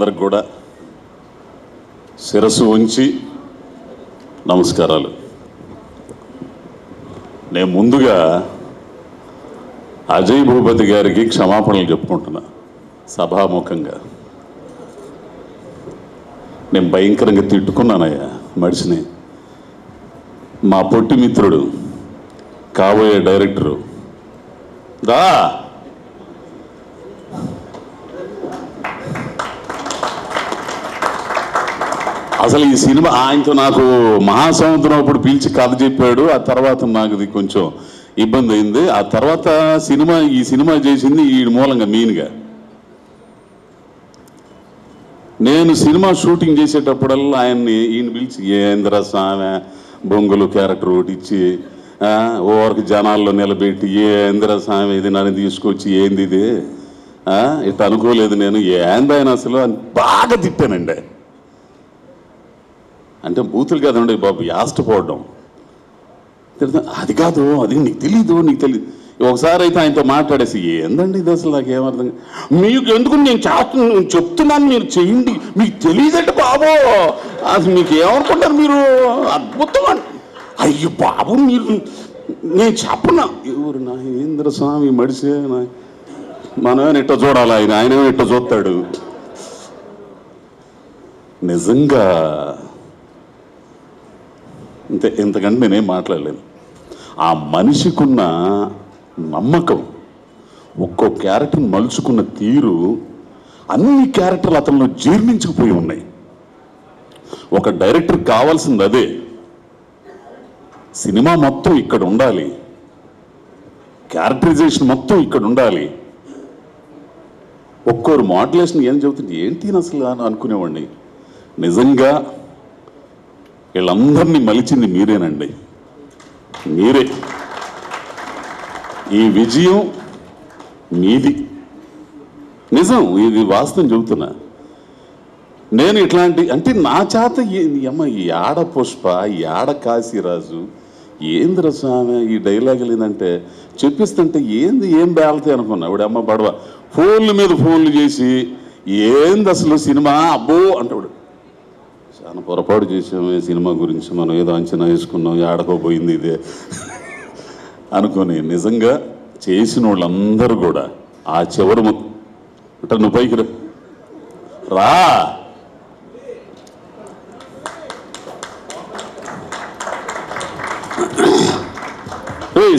అందరికీ కూడా శిరసు ఉంచి నమస్కారాలు. నేను ముందుగా అజయ్ భూపతి గారికి క్షమాపణలు చెప్పుకుంటున్నా సభాముఖంగా. నేను భయంకరంగా తిట్టుకున్నానయ్యా మనిషిని. మా పొట్టి మిత్రుడు కాబోయే డైరెక్టరు దా అసలు ఈ సినిమా ఆయనతో నాకు మహాసముద్రం అప్పుడు పిలిచి కథ చెప్పాడు. ఆ తర్వాత నాకు ఇది కొంచెం ఇబ్బంది అయింది. ఆ తర్వాత ఈ సినిమా చేసింది ఈ మూలంగా మెయిన్గా. నేను సినిమా షూటింగ్ చేసేటప్పుడల్లా ఈయన పిలిచి ఏంద్ర స్వామి బొంగులు క్యారెక్టర్ ఒకటి ఇచ్చి ఓవరికి జనాల్లో నిలబెట్టి ఏంద్ర స్వామి ఇది నన్ను తీసుకొచ్చి ఏంది ఇది ఇట్లా అనుకోలేదు నేను ఏందైనా అసలు అని బాగా తిట్టానండి. అంటే బూతులు కాదండి బాబు, యాష్టపోవడం అది కాదు, అది నీకు తెలీదు. ఒకసారి అయితే ఆయనతో మాట్లాడేసి ఏందండి ఇది అసలు నాకేమర్థం మీకు ఎందుకు నేను చేస్తున్నాను చెప్తున్నాను మీరు చేయండి మీకు తెలియదండి బాబు అసలు మీకు ఏమనుకుంటారు మీరు అద్భుతం అండి అయ్యో బాబు మీరు నేను చెప్పనా ఎవరు నా ఏంద్ర స్వామి మడిసే మనమేమో ఇట్ట చూడాలి ఆయనేమో ఇట్ట చూస్తాడు. నిజంగా అంతే, ఇంతకంటే నేనేం మాట్లాడలేను. ఆ మనిషికున్న నమ్మకం, ఒక్కో క్యారెక్టర్ని మలుచుకున్న తీరు, అన్ని క్యారెక్టర్లు అతనిలో జీర్ణించుకుపోయి ఉన్నాయి. ఒక డైరెక్టర్ కావాల్సింది అదే. సినిమా మొత్తం ఇక్కడ ఉండాలి, క్యారెక్టరైజేషన్ మొత్తం ఇక్కడ ఉండాలి. ఒక్కోరు మాడ్యులేషన్ ఏం చెబుతుంది ఏంటి అసలు అనుకునేవాడిని. నిజంగా వీళ్ళందరినీ మలిచింది మీరేనండి, మీరే. ఈ విజయం మీది, నిజం, ఇది వాస్తవం చెబుతున్నా నేను. ఇట్లాంటి అంటే నా చేత అమ్మ యాడ పుష్ప యాడ కాశీరాజు ఏంద్ర స్వామి ఈ డైలాగులు ఏంటంటే చెప్పిస్తుంటే ఏంది ఏం బేలతాయి అనుకున్నా. ఇప్పుడు అమ్మ బడవ ఫోన్ల మీద ఫోన్లు చేసి ఏంది అసలు సినిమా అబ్బో అంటాడు. చాలా పొరపాటు చేసాము సినిమా గురించి, మనం ఏదో అంచనా వేసుకున్నాం, ఆడకపోయింది ఇదే అనుకొని. నిజంగా చేసిన వాళ్ళందరూ కూడా ఆ చివరి అంటే నువ్వు పైకి రా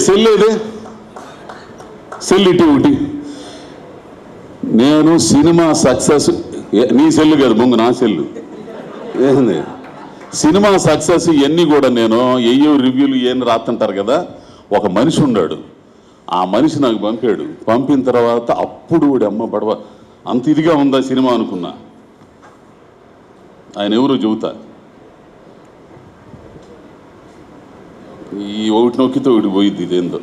సెల్ ఇదే సెల్ ఇటు ఒకటి నేను సినిమా సక్సెస్ నీ సెల్లు కాదు ముందు నా సెల్లు ఏంది సినిమా సక్సెస్ ఇవన్నీ కూడా నేను ఏయో రివ్యూలు ఏం రాస్తుంటారు కదా. ఒక మనిషి ఉన్నాడు, ఆ మనిషి నాకు పంపాడు. పంపిన తర్వాత అప్పుడు అమ్మ బడవ అంత ఇదిగా ఉందా సినిమా అనుకున్నా. ఆయన ఎవరు చెబుతా ఈ ఒకటి నొక్కితో ఒకటి పోయిద్ది ఇదేందో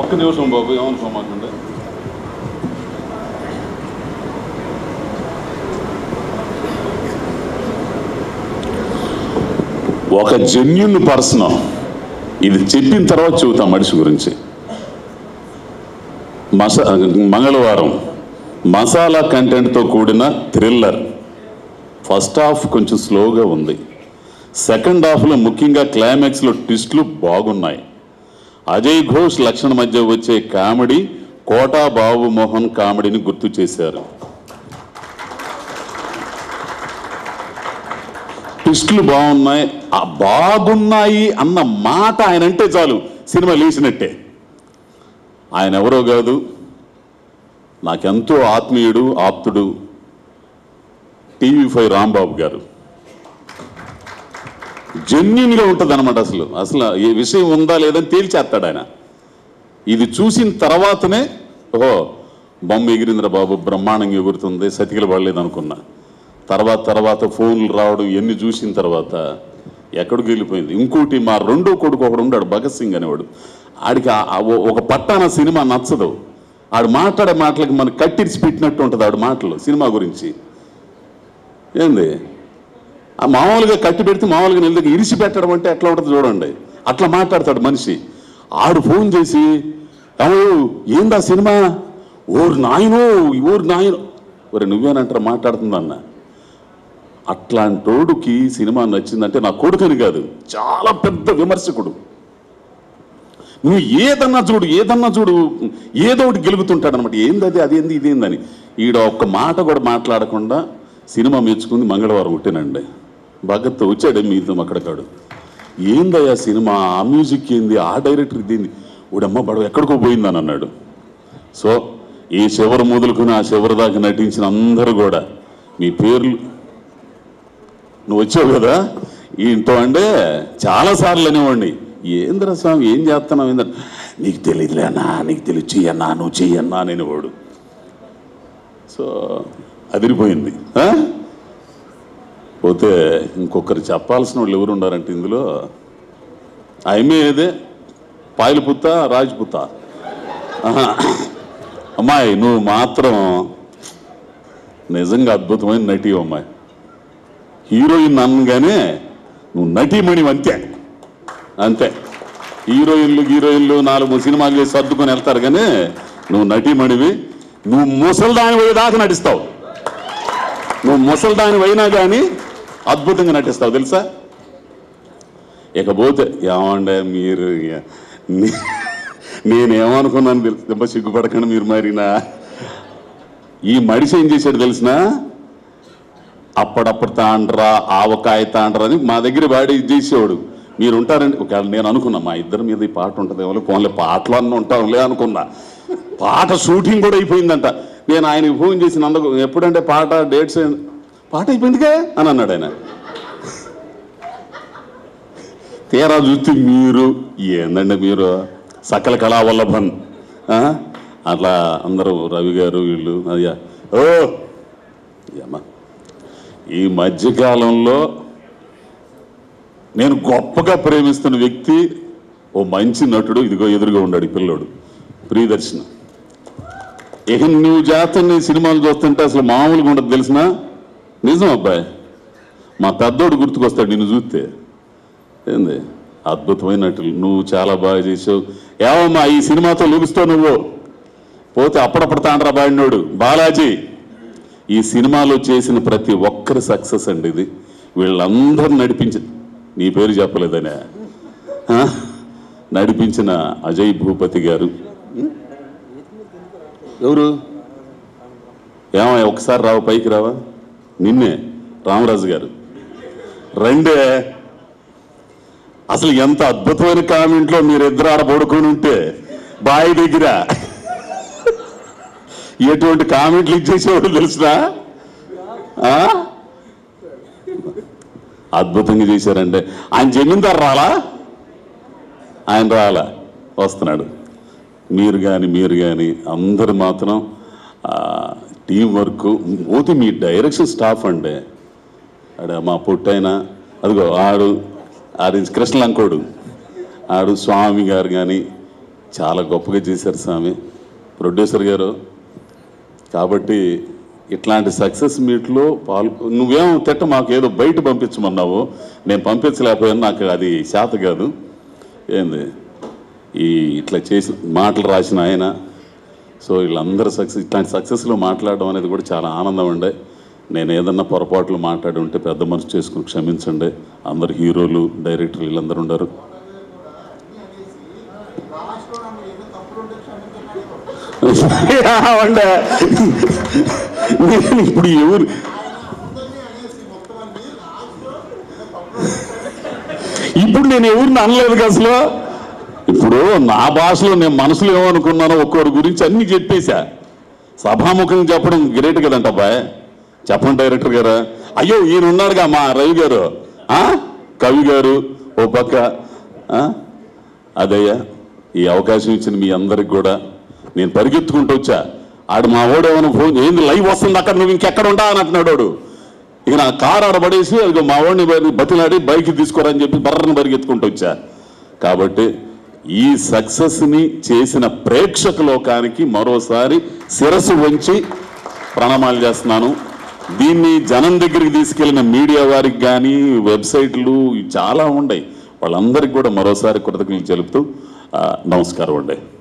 ఒక్క నిమిషం బాబు ఏమనుకోమాకండి. ఒక జెన్యున్ పర్సన్ ఇది చెప్పిన తర్వాత చెబుతా మనిషి గురించి. మంగళవారం మసాలా కంటెంట్తో కూడిన థ్రిల్లర్. ఫస్ట్ హాఫ్ కొంచెం స్లోగా ఉంది, సెకండ్ హాఫ్లో ముఖ్యంగా క్లైమాక్స్లో ట్విస్ట్లు బాగున్నాయి. అజయ్ ఘోష్ లక్షణ మధ్య వచ్చే కామెడీ కోటా బాబు మోహన్ కామెడీని గుర్తు చేశారు. ట్విస్టులు బాగున్నాయి. ఆ బాగున్నాయి అన్న మాట ఆయన అంటే చాలు సినిమా లేచినట్టే. ఆయన ఎవరో కాదు, నాకెంతో ఆత్మీయుడు, ఆప్తుడు, టీవీ5 రాంబాబు గారు. జెన్యున్గా ఉంటుంది అనమాట. అసలు ఏ విషయం ఉందా లేదని తేల్చేస్తాడు ఆయన. ఇది చూసిన తర్వాతనే ఓహో బొమ్మ ఎగిరింద్ర బాబు బ్రహ్మాండంగా ఎగురుతుంది సతికిల పడలేదు అనుకున్నా. తర్వాత ఫోన్లు రావడం ఎన్ని చూసిన తర్వాత ఎక్కడికి వెళ్ళిపోయింది. ఇంకోటి మా రెండో కొడుకు ఒకడు ఉన్నాడు భగత్ సింగ్ అనేవాడు. ఆడికి ఒక పట్టాన సినిమా నచ్చదు. ఆడు మాట్లాడే మాటలకి మనకు కట్టిరిచి పెట్టినట్టు ఉంటుంది. ఆడు మాటలు సినిమా గురించి ఏంది మామూలుగా కట్టి పెడితే మామూలుగా నిలదగ్గర ఇరిసి పెట్టడం అంటే ఎట్లా ఉంటుంది చూడండి, అట్లా మాట్లాడతాడు మనిషి. ఆడు ఫోన్ చేసి అమ్మయ్య ఏందా సినిమా ఓర్ నాయనో ఒరే నువ్వేనంటారా మాట్లాడుతుందన్న. అట్లాంటోడుకి సినిమా నచ్చిందంటే నా కొడుకుని కాదు, చాలా పెద్ద విమర్శకుడు. నువ్వు ఏదన్నా చూడు ఏదో ఒకటి గెలుగుతుంటాడు అనమాట. ఏంది అది, అదేంది, ఇదేందని ఈడ ఒక్క మాట కూడా మాట్లాడకుండా సినిమా మెచ్చుకుంది మంగళవారం ఒకటేనండి. భగత్ వచ్చాడు మీతో అక్కడకాడు, ఏందయ్యా సినిమా, ఆ మ్యూజిక్ ఏంది, ఆ డైరెక్టర్ ఇదేంది, వాడమ్మ బడవ ఎక్కడికో పోయిందని అన్నాడు. సో ఈ చివరి మొదలుకుని ఆ చివరి దాకా నటించిన అందరూ కూడా మీ పేర్లు, నువ్వు వచ్చావు కదా ఏంటో అంటే చాలాసార్లు అనేవాడిని, ఏంద్రా స్వామి ఏం చేస్తున్నావు ఏందని, నీకు తెలియదులేనా, నీకు తెలియదు, చెయ్యన్నా, నువ్వు చెయ్యన్నా అనేవాడు. సో అదిరిపోయింది. పోతే ఇంకొకరు చెప్పాల్సిన వాళ్ళు ఎవరు ఉన్నారంటే ఇందులో ఆమె ఏదే పాయలు పుత్త రాజపుత్త అమ్మాయి, నువ్వు మాత్రం నిజంగా అద్భుతమైన నటి అమ్మాయి. హీరోయిన్ అనగానే నువ్వు నటీమణి అంతే. హీరోయిన్లు నాలుగు సినిమాలు చేసి సర్దుకొని వెళ్తారు, కానీ నువ్వు నటీమణివి. నువ్వు ముసలిదాని పోయేదాకా నటిస్తావు, నువ్వు ముసలిదాని అయినా కానీ అద్భుతంగా నటిస్తావు తెలుసా. ఇకపోతే ఏమండే మీరు, నేనేమనుకున్నాను తెలుసు, దెబ్బ సిగ్గుపడకండి మీరు. మరినా ఈ మడిసి ఏం చేశాడు తెలిసిన, అప్పుడప్పుడు తాండ్రా ఆవకాయ తాండ్రా అని మా దగ్గర వాడి ఇది చేసేవాడు. మీరు ఉంటారండి ఒకవేళ, నేను అనుకున్నా మా ఇద్దరి మీద ఈ పాట ఉంటుంది ఎవరు ఫోన్లే పాటలు అన్నీ ఉంటాంలే అనుకున్నా. పాట షూటింగ్ కూడా అయిపోయిందంట. నేను ఆయనకు ఫోన్ చేసిన అందుకు ఎప్పుడంటే పాట డేట్స్ పాట అయిపోయిందిగా అని అన్నాడు. ఆయన తీరా చూస్తే మీరు ఏందండి మీరు సకల కళావల్లభన్ అట్లా అందరూ రవి గారు వీళ్ళు అయ్యా ఓ అమ్మా. ఈ మధ్యకాలంలో నేను గొప్పగా ప్రేమిస్తున్న వ్యక్తి ఓ మంచి నటుడు, ఇదిగో ఎదురుగా ఉన్నాడు ఈ పిల్లోడు ప్రియదర్శన. ఇక నువ్వు చేస్తున్న సినిమాలు చూస్తుంటే అసలు మామూలుగా ఉండదు తెలిసిన. నిజం అబ్బాయి, మా పెద్దోడు గుర్తుకొస్తాడు నిన్ను చూస్తే. ఏంది అద్భుతమైన నటులు, నువ్వు చాలా బాగా చేసావు. ఏమమ్మా ఈ సినిమాతో లూగుస్తావు నువ్వు. పోతే అప్పుడప్పుడు తాండ్రా బాడినోడు బాలాజీ. ఈ సినిమాలో చేసిన ప్రతి ఒక్కరి సక్సెస్ అండి ఇది. వీళ్ళందరూ నడిపించిన, నీ పేరు చెప్పలేదనే, నడిపించిన అజయ్ భూపతి గారు. ఎవరు ఏమో ఒకసారి రావు, పైకి రావా, నిన్నే రామరాజు గారు రెండే. అసలు ఎంత అద్భుతమైన కామెంట్లో మీరిద్దరు ఆడ పడుకొని ఉంటే బావి దగ్గర ఎటువంటి కామెంట్లు ఇచ్చేసేవాడు తెలుసా. అద్భుతంగా చేశారండి. ఆయన జమీందారు రాలా, ఆయన రాలా, వస్తున్నాడు. మీరు కానీ అందరు మాత్రం టీం వర్క్. పోతే మీ డైరెక్షన్ స్టాఫ్ అండి, అడ మా పొట్టైన అదిగో ఆడు ఆరెంజ్ కృష్ణలంకోడు ఆడు, స్వామి గారు కానీ చాలా గొప్పగా చేశారు స్వామి ప్రొడ్యూసర్ గారు. కాబట్టి ఇట్లాంటి సక్సెస్ మీట్లో నువ్వేం తిట్ట మాకు ఏదో బయట పంపించమన్నావు, నేను పంపించలేకపోయాను, నాకు అది శాత కాదు. ఏంది ఈ ఇట్లా చేసి మాటలు రాసిన ఆయన. సో వీళ్ళందరూ ఇట్లాంటి సక్సెస్లో మాట్లాడడం అనేది కూడా చాలా ఆనందం అండి. నేను ఏదన్నా పొరపాట్లు మాట్లాడి ఉంటే పెద్ద మనసు చేసుకుని క్షమించండి. అందరు హీరోలు డైరెక్టర్లు వీళ్ళందరూ ఉండరు. నేను ఇప్పుడు ఎవరు ఇప్పుడు నేను ఎవరిని అనలేదు కదా అసలు. ఇప్పుడు నా భాషలో నేను మనసులో ఏమనుకున్నానో ఒక్కొక్కరి గురించి అన్నీ చెప్పేశా. సభాముఖంగా చెప్పడం గ్రేట్ కదంట అబ్బాయి. చెప్పండి డైరెక్టర్ గారు, అయ్యో ఈయన ఉన్నాడుగా మా రవి గారు, కవి గారు ఓ పక్క. అదయ్యా ఈ అవకాశం ఇచ్చిన మీ అందరికి కూడా నేను పరిగెత్తుకుంటూ వచ్చా. ఆడు మా వాడు ఏమైనా ఫోన్ ఏంది లైవ్ వస్తుంది అక్కడ, నువ్వు ఇంకెక్కడ ఉంటా అని అంటున్నాడు వాడు. ఇక నా కారు ఆడబడేసి అది మా వాడిని బతిలాడి బైక్ తీసుకోరని చెప్పి బర్రను పరిగెత్తుకుంటూ వచ్చా. కాబట్టి ఈ సక్సెస్ని చేసిన ప్రేక్షక లోకానికి మరోసారి శిరస్సు వంచి ప్రణామాలు చేస్తున్నాను. దీన్ని జనం దగ్గరికి తీసుకెళ్లిన మీడియా వారికి కానీ, వెబ్సైట్లు చాలా ఉన్నాయి, వాళ్ళందరికీ కూడా మరోసారి కృతజ్ఞతలు తెలుపుతూ नमस्कार।